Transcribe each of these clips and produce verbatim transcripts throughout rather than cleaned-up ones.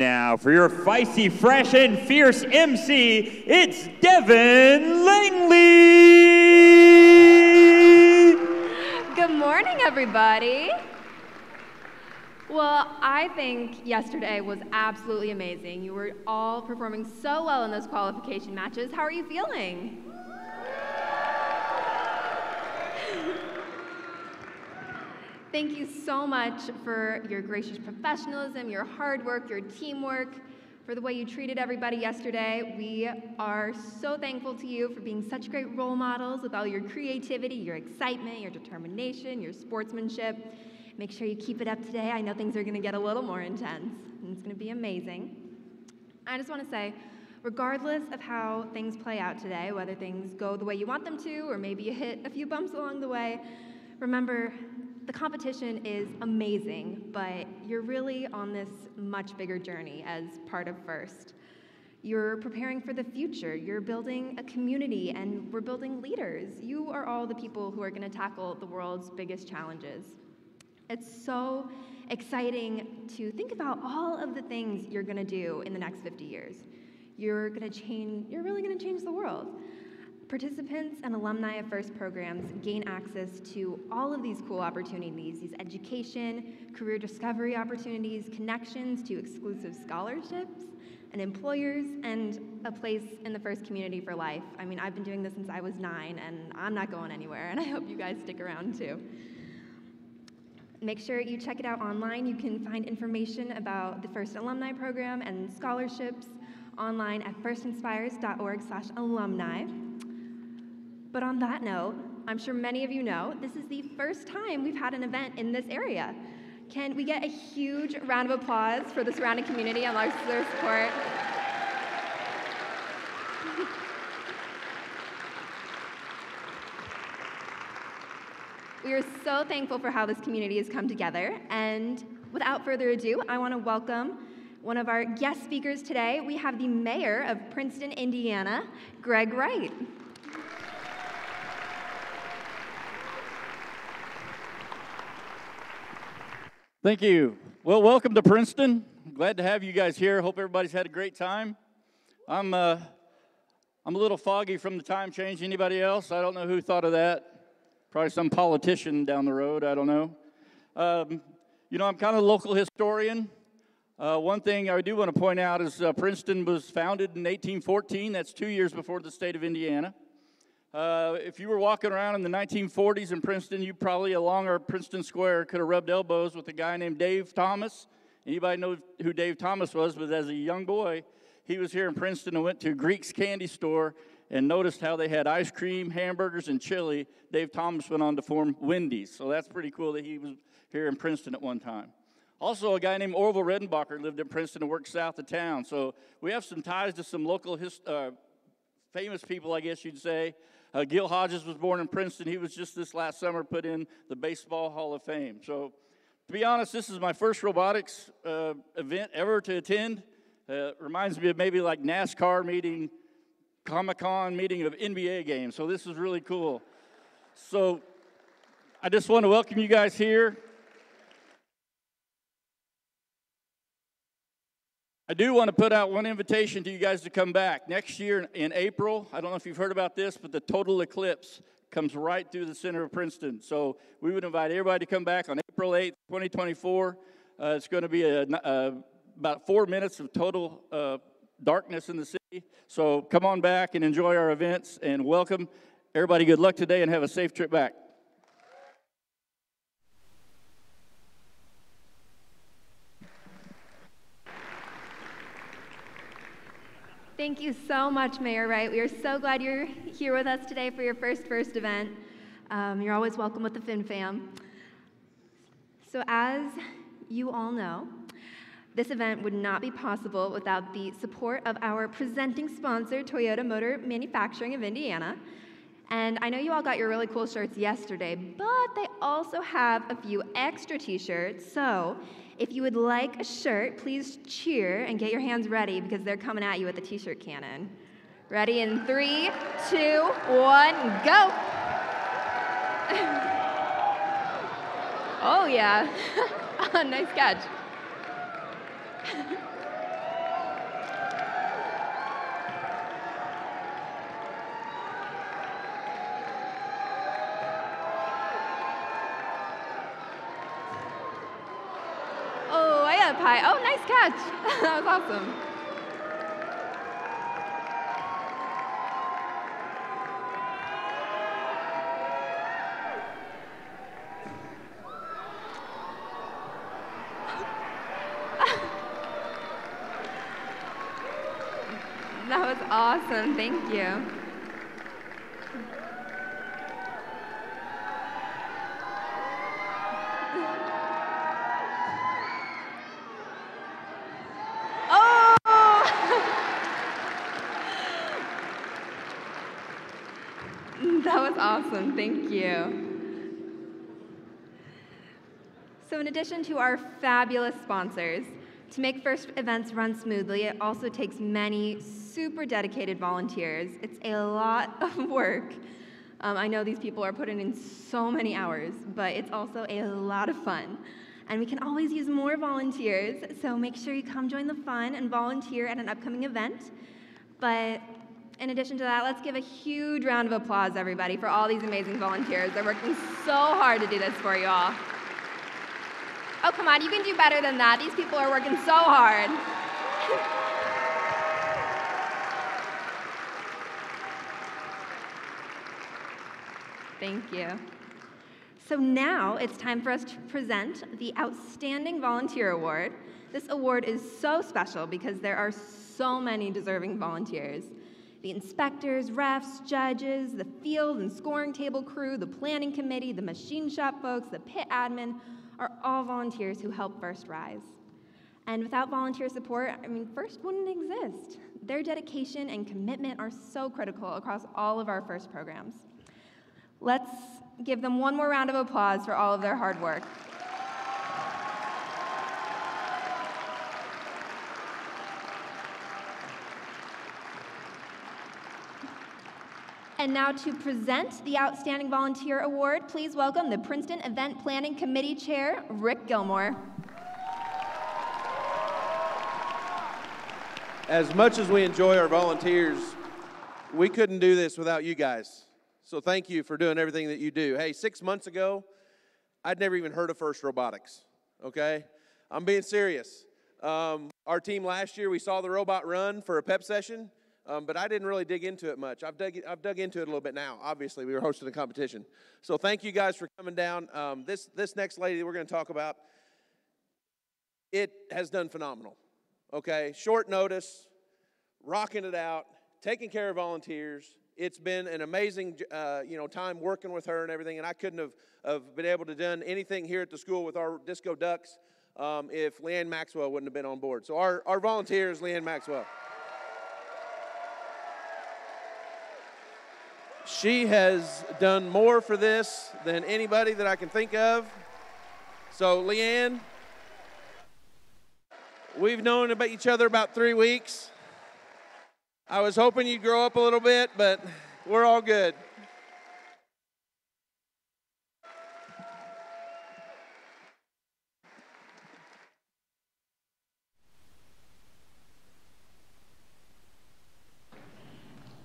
now for your feisty, fresh, and fierce M C, it's Devin Langley! Good morning, everybody. Well, I think yesterday was absolutely amazing. You were all performing so well in those qualification matches. How are you feeling? Thank you so much for your gracious professionalism, your hard work, your teamwork, for the way you treated everybody yesterday. We are so thankful to you for being such great role models with all your creativity, your excitement, your determination, your sportsmanship. Make sure you keep it up today. I know things are going to get a little more intense, and it's going to be amazing. I just want to say, regardless of how things play out today, whether things go the way you want them to, or maybe you hit a few bumps along the way, remember, the competition is amazing, but you're really on this much bigger journey as part of FIRST. You're preparing for the future. You're building a community, and we're building leaders. You are all the people who are going to tackle the world's biggest challenges. It's so exciting to think about all of the things you're going to do in the next fifty years. You're going to change, you're really going to change the world. Participants and alumni of FIRST programs gain access to all of these cool opportunities, these education, career discovery opportunities, connections to exclusive scholarships and employers, and a place in the FIRST community for life. I mean, I've been doing this since I was nine, and I'm not going anywhere, and I hope you guys stick around too. Make sure you check it out online. You can find information about the FIRST alumni program and scholarships online at first inspires dot org slash alumni. But on that note, I'm sure many of you know, this is the first time we've had an event in this area. Can we get a huge round of applause for the surrounding community and their support? We are so thankful for how this community has come together, and without further ado, I want to welcome one of our guest speakers today. We have the mayor of Princeton, Indiana, Greg Wright. Thank you. Well, welcome to Princeton. I'm glad to have you guys here. Hope everybody's had a great time. I'm, uh, I'm a little foggy from the time change. Anybody else? I don't know who thought of that. Probably some politician down the road, I don't know. Um, you know, I'm kind of a local historian. Uh, one thing I do want to point out is uh, Princeton was founded in eighteen fourteen. That's two years before the state of Indiana. Uh, if you were walking around in the nineteen forties in Princeton, you probably, along our Princeton Square, could have rubbed elbows with a guy named Dave Thomas. Anybody know who Dave Thomas was? But as a young boy, he was here in Princeton and went to Greek's candy store and noticed how they had ice cream, hamburgers, and chili. Dave Thomas went on to form Wendy's, so that's pretty cool that he was here in Princeton at one time. Also, a guy named Orville Redenbacher lived in Princeton and worked south of town, so we have some ties to some local his, uh, famous people, I guess you'd say. Uh, Gil Hodges was born in Princeton. He was just this last summer put in the Baseball Hall of Fame. So, to be honest, this is my first robotics uh, event ever to attend. Uh, reminds me of maybe like NASCAR meeting Comic-Con meeting of N B A games, so this is really cool. So I just want to welcome you guys here. I do want to put out one invitation to you guys to come back. Next year in April, I don't know if you've heard about this, but the total eclipse comes right through the center of Princeton. So we would invite everybody to come back on April eighth, twenty twenty-four. Uh, it's going to be a, a, about four minutes of total uh, darkness in the city. So come on back and enjoy our events, and welcome. Everybody, good luck today and have a safe trip back. Thank you so much, Mayor Wright. We are so glad you're here with us today for your first FIRST event. Um, you're always welcome with the FinFam. So as you all know, this event would not be possible without the support of our presenting sponsor, Toyota Motor Manufacturing of Indiana. And I know you all got your really cool shirts yesterday, but they also have a few extra t-shirts. So if you would like a shirt, please cheer and get your hands ready, because they're coming at you with a t-shirt cannon. Ready in three, two, one, go! Oh, yeah. Nice catch. high. Oh, nice catch. That was awesome. That was awesome. Thank you. Awesome, thank you. So in addition to our fabulous sponsors, to make FIRST events run smoothly, it also takes many super dedicated volunteers. It's a lot of work. Um, I know these people are putting in so many hours, but it's also a lot of fun. And we can always use more volunteers, so make sure you come join the fun and volunteer at an upcoming event. But in addition to that, let's give a huge round of applause, everybody, for all these amazing volunteers. They're working so hard to do this for you all. Oh, come on, you can do better than that. These people are working so hard. Thank you. So now it's time for us to present the Outstanding Volunteer Award. This award is so special because there are so many deserving volunteers. The inspectors, refs, judges, the field and scoring table crew, the planning committee, the machine shop folks, the pit admin are all volunteers who help FIRST rise. And without volunteer support, I mean, FIRST wouldn't exist. Their dedication and commitment are so critical across all of our FIRST programs. Let's give them one more round of applause for all of their hard work. And now to present the Outstanding Volunteer Award, please welcome the Princeton Event Planning Committee Chair, Rick Gilmore. As much as we enjoy our volunteers, we couldn't do this without you guys. So thank you for doing everything that you do. Hey, six months ago, I'd never even heard of FIRST Robotics, okay? I'm being serious. Um, our team last year, we saw the robot run for a pep session. Um, but I didn't really dig into it much. I've dug, I've dug into it a little bit now. Obviously, we were hosting a competition. So thank you guys for coming down. Um, this, this next lady we're going to talk about, it has done phenomenal, okay? Short notice, rocking it out, taking care of volunteers. It's been an amazing uh, you know, time working with her and everything, and I couldn't have, have been able to done anything here at the school with our Disco Ducks um, if Leanne Maxwell wouldn't have been on board. So our, our volunteer is Leanne Maxwell. She has done more for this than anybody that I can think of. So, Leanne, we've known about each other about three weeks. I was hoping you'd grow up a little bit, but we're all good.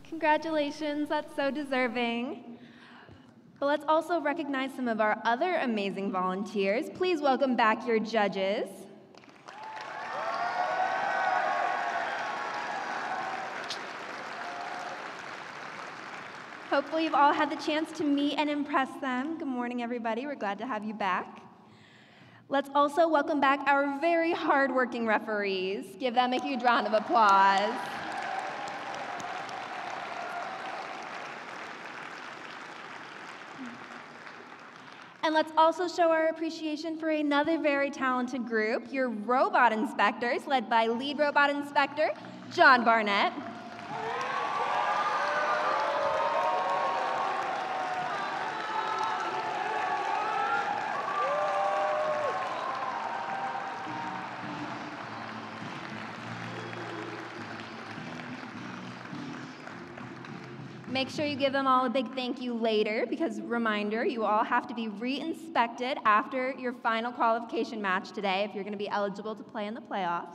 Congratulations, that's so deserving. But let's also recognize some of our other amazing volunteers. Please welcome back your judges. Hopefully you've all had the chance to meet and impress them. Good morning, everybody. We're glad to have you back. Let's also welcome back our very hardworking referees. Give them a huge round of applause. And let's also show our appreciation for another very talented group, your robot inspectors, led by lead robot inspector, John Barnett. Make sure you give them all a big thank you later, because reminder, you all have to be re-inspected after your final qualification match today if you're going to be eligible to play in the playoffs.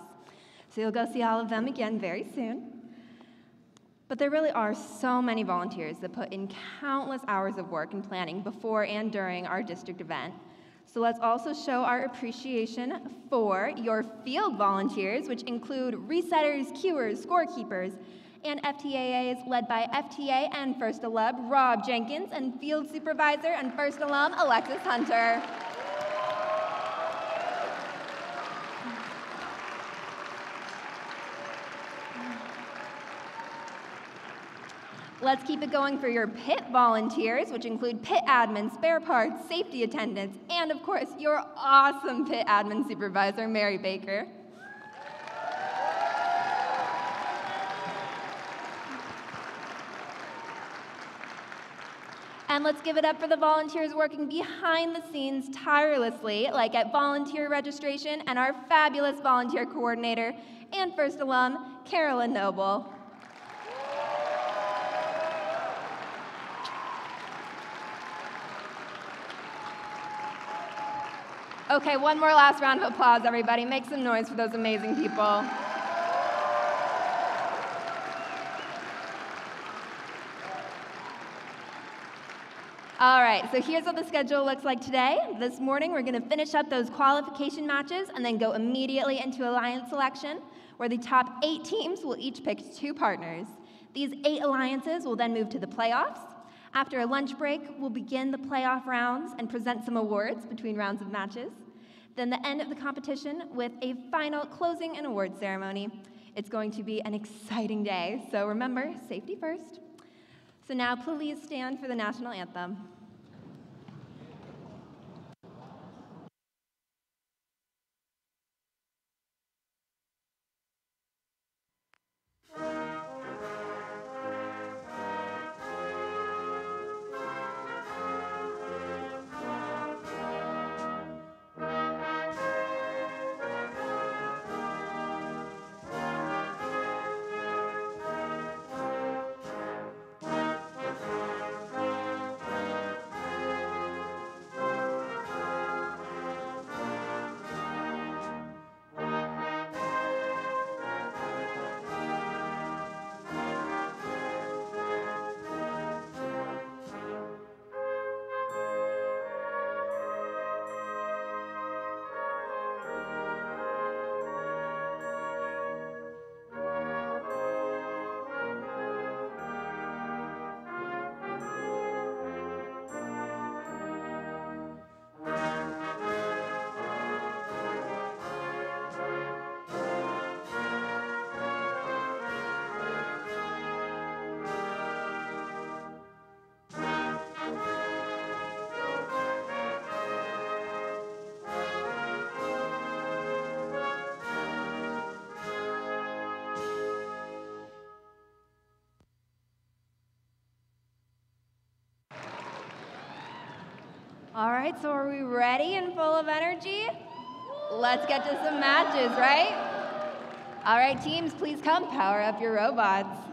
So you'll go see all of them again very soon. But there really are so many volunteers that put in countless hours of work and planning before and during our district event. So let's also show our appreciation for your field volunteers, which include resetters, cuers, scorekeepers, and F T A As led by F T A and FIRST alum Rob Jenkins and field supervisor and FIRST alum Alexis Hunter. Let's keep it going for your pit volunteers, which include pit admin, spare parts, safety attendants, and of course, your awesome pit admin supervisor, Mary Baker. And let's give it up for the volunteers working behind the scenes tirelessly, like at volunteer registration and our fabulous volunteer coordinator and FIRST alum, Carolyn Noble. Okay, one more last round of applause, everybody. Make some noise for those amazing people. All right, so here's what the schedule looks like today. This morning, we're gonna finish up those qualification matches and then go immediately into alliance selection, where the top eight teams will each pick two partners. These eight alliances will then move to the playoffs. After a lunch break, we'll begin the playoff rounds and present some awards between rounds of matches. Then the end of the competition with a final closing and award ceremony. It's going to be an exciting day, so remember, safety first. So now please stand for the national anthem. All right, so are we ready and full of energy? Let's get to some matches, right? All right, teams, please come power up your robots.